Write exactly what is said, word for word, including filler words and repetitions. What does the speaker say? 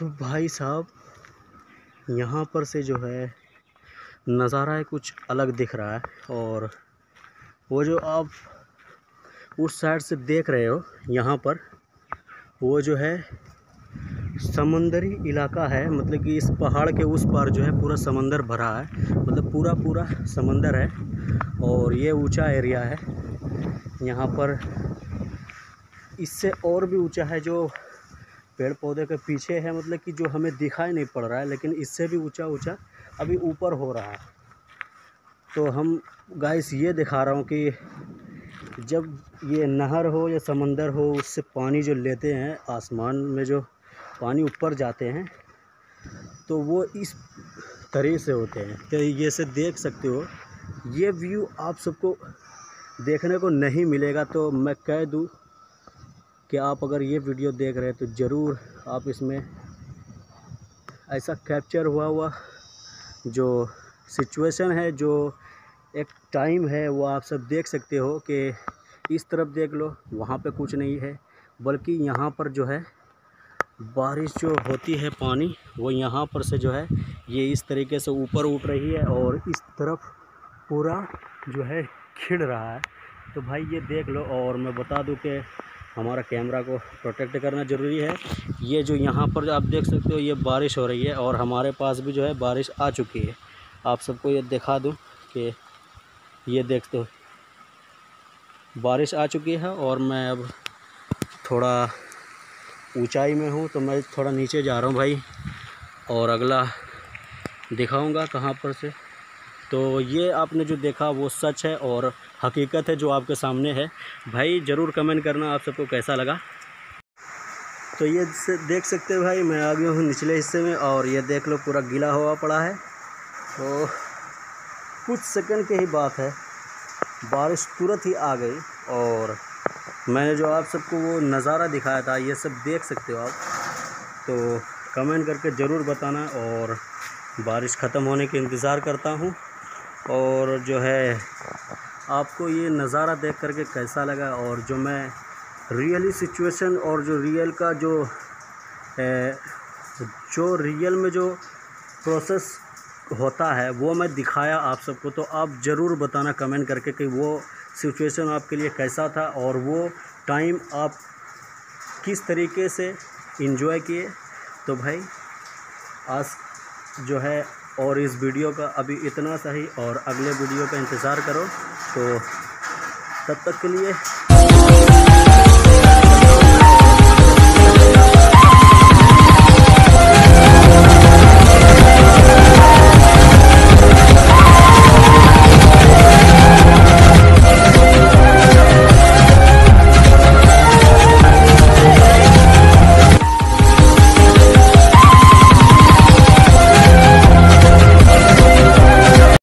तो भाई साहब यहाँ पर से जो है नज़ारा कुछ अलग दिख रहा है। और वो जो आप उस साइड से देख रहे हो यहाँ पर, वो जो है समंदरी इलाका है। मतलब कि इस पहाड़ के उस पार जो है पूरा समंदर भरा है, मतलब पूरा पूरा समंदर है। और ये ऊंचा एरिया है, यहाँ पर इससे और भी ऊंचा है जो पेड़ पौधे के पीछे है। मतलब कि जो हमें दिखाई नहीं पड़ रहा है, लेकिन इससे भी ऊंचा ऊंचा अभी ऊपर हो रहा है। तो हम गाइस ये दिखा रहा हूँ कि जब ये नहर हो या समंदर हो, उससे पानी जो लेते हैं आसमान में, जो पानी ऊपर जाते हैं, तो वो इस तरह से होते हैं। तो ये से देख सकते हो, ये व्यू आप सबको देखने को नहीं मिलेगा। तो मैं कह दूँ कि आप अगर ये वीडियो देख रहे हैं तो ज़रूर आप इसमें ऐसा कैप्चर हुआ हुआ जो सिचुएशन है, जो एक टाइम है, वो आप सब देख सकते हो। कि इस तरफ देख लो, वहाँ पे कुछ नहीं है, बल्कि यहाँ पर जो है बारिश जो होती है पानी, वो यहाँ पर से जो है ये इस तरीके से ऊपर उठ रही है और इस तरफ पूरा जो है खिड़ रहा है। तो भाई ये देख लो। और मैं बता दूं कि हमारा कैमरा को प्रोटेक्ट करना ज़रूरी है। ये जो यहाँ पर आप देख सकते हो, ये बारिश हो रही है और हमारे पास भी जो है बारिश आ चुकी है। आप सबको ये दिखा दूँ कि ये देखते हो बारिश आ चुकी है। और मैं अब थोड़ा ऊंचाई में हूँ, तो मैं थोड़ा नीचे जा रहा हूँ भाई, और अगला दिखाऊंगा कहाँ पर से। तो ये आपने जो देखा वो सच है और हकीकत है जो आपके सामने है। भाई ज़रूर कमेंट करना आप सबको कैसा लगा। तो ये देख सकते हो भाई, मैं आ गया हूँ निचले हिस्से में। और ये देख लो पूरा गीला हुआ पड़ा है। तो कुछ सेकंड की ही बात है, बारिश तुरंत ही आ गई। और मैंने जो आप सबको वो नज़ारा दिखाया था, ये सब देख सकते हो आप। तो कमेंट करके ज़रूर बताना। और बारिश ख़त्म होने के इंतज़ार करता हूँ। और जो है आपको ये नज़ारा देख करके कैसा लगा, और जो मैं रियली सिचुएशन और जो रियल का जो ए, जो रियल में जो प्रोसेस होता है वो मैं दिखाया आप सबको। तो आप ज़रूर बताना कमेंट करके कि वो सिचुएशन आपके लिए कैसा था और वो टाइम आप किस तरीके से एंजॉय किए। तो भाई आज जो है और इस वीडियो का अभी इतना सा ही, और अगले वीडियो का इंतज़ार करो। तो तब तक के लिए